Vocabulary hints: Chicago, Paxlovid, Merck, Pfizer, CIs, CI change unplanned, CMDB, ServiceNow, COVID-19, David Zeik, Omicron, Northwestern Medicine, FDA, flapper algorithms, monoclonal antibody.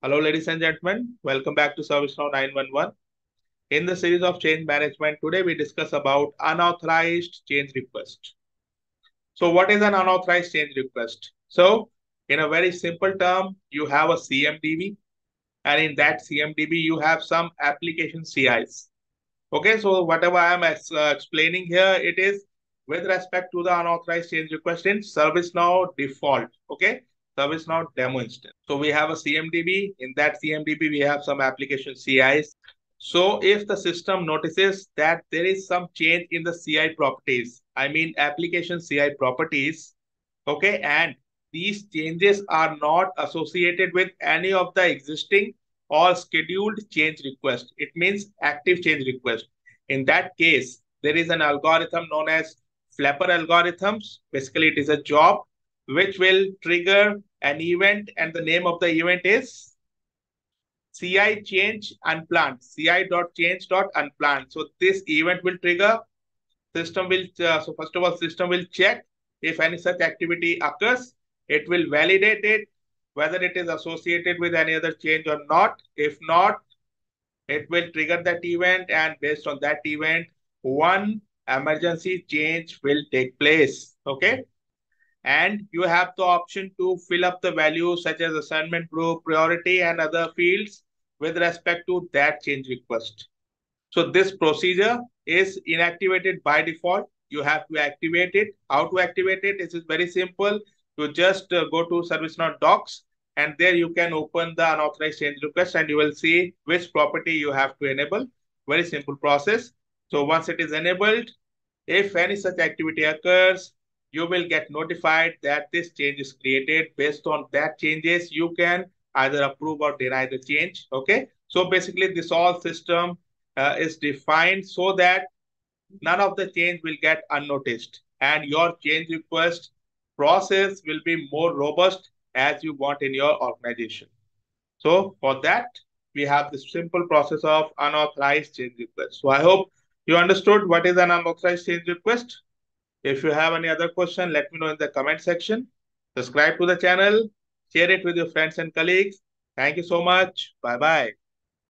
Hello, ladies and gentlemen. Welcome back to ServiceNow 911. In the series of change management, today we discuss about unauthorized change request. So what is an unauthorized change request? So in a very simple term, you have a CMDB. And in that CMDB, you have some application CIs. Okay, so whatever I am explaining here, it is with respect to the unauthorized change request in ServiceNow default. Okay. ServiceNow demo instance. So we have a CMDB. In that CMDB, we have some application CIs. So if the system notices that there is some change in the CI properties, I mean application CI properties, okay, and these changes are not associated with any of the existing or scheduled change request. It means active change request. In that case, there is an algorithm known as flapper algorithms. Basically, it is a job which will trigger an event, and the name of the event is CI change unplanned, ci.change.unplanned. So this event will trigger, system will, so first of all, system will check if any such activity occurs. It will validate it, whether it is associated with any other change or not. If not, it will trigger that event, and based on that event, one emergency change will take place, okay? And you have the option to fill up the values such as assignment group, priority, and other fields with respect to that change request. So this procedure is inactivated by default. You have to activate it. How to activate it? It is very simple. You just go to ServiceNow docs, and there you can open the unauthorized change request, and you will see which property you have to enable. Very simple process. So once it is enabled, if any such activity occurs, you will get notified that this change is created. Based on that changes, you can either approve or deny the change. Okay. So basically this all system is defined so that none of the change will get unnoticed, and your change request process will be more robust as you want in your organization. So for that, we have this simple process of unauthorized change request. So I hope you understood what is an unauthorized change request. If you have any other question, let me know in the comment section. Subscribe to the channel, share it with your friends and colleagues. Thank you so much. Bye-bye.